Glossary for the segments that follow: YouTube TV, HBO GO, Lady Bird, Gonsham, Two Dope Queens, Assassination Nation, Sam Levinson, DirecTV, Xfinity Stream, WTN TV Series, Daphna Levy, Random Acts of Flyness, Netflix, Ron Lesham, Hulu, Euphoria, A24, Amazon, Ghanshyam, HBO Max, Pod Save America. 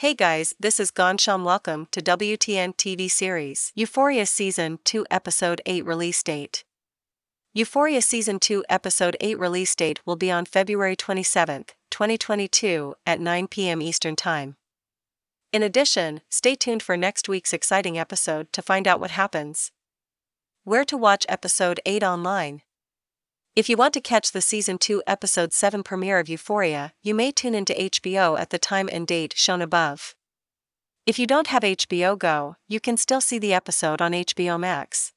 Hey guys, this is Gonsham. Welcome to WTN TV Series. Euphoria Season 2 Episode 8 Release Date. Euphoria Season 2 Episode 8 release date will be on February 27, 2022 at 9 p.m. Eastern Time. In addition, stay tuned for next week's exciting episode to find out what happens. Where to watch Episode 8 online? If you want to catch the Season 2 Episode 7 premiere of Euphoria, you may tune into HBO at the time and date shown above. If you don't have HBO Go, you can still see the episode on HBO Max.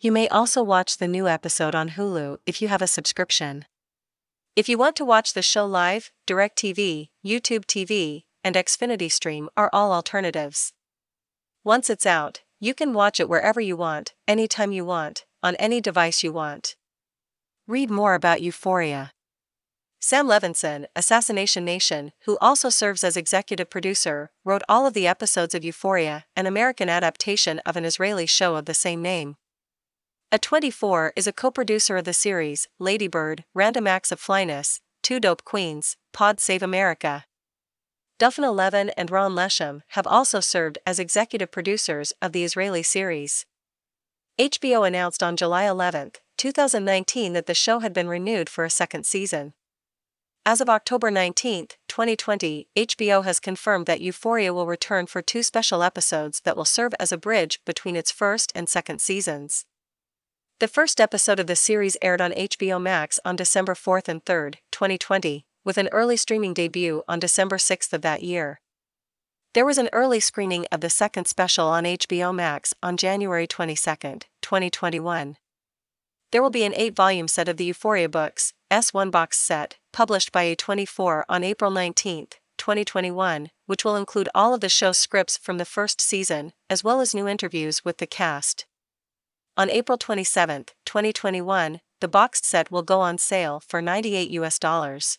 You may also watch the new episode on Hulu if you have a subscription. If you want to watch the show live, DirecTV, YouTube TV, and Xfinity Stream are all alternatives. Once it's out, you can watch it wherever you want, anytime you want, on any device you want. Read more about Euphoria. Sam Levinson, Assassination Nation, who also serves as executive producer, wrote all of the episodes of Euphoria, an American adaptation of an Israeli show of the same name. A24 is a co-producer of the series, Lady Bird, Random Acts of Flyness, Two Dope Queens, Pod Save America. Daphna Levy and Ron Lesham have also served as executive producers of the Israeli series. HBO announced on July 11, 2019 that the show had been renewed for a second season. As of October 19, 2020, HBO has confirmed that Euphoria will return for two special episodes that will serve as a bridge between its first and second seasons. The first episode of the series aired on HBO Max on December 4 and 3, 2020, with an early streaming debut on December 6 of that year. There was an early screening of the second special on HBO Max on January 22, 2021. There will be an 8-volume set of the Euphoria books, S1 box set, published by A24 on April 19, 2021, which will include all of the show's scripts from the first season, as well as new interviews with the cast. On April 27, 2021, the boxed set will go on sale for $98.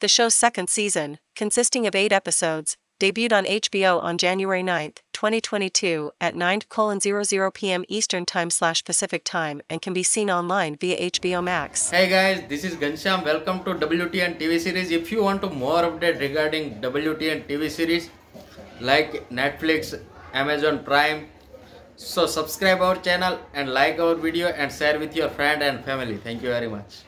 The show's second season, consisting of 8 episodes, debuted on HBO on January 9, 2022 at 9:00 p.m. Eastern Time/Pacific Time and can be seen online via HBO Max. Hey guys, this is Ghanshyam. Welcome to WTN TV Series. If you want to more update regarding WTN TV Series like Netflix, Amazon Prime, so subscribe our channel and like our video and share with your friend and family. Thank you very much.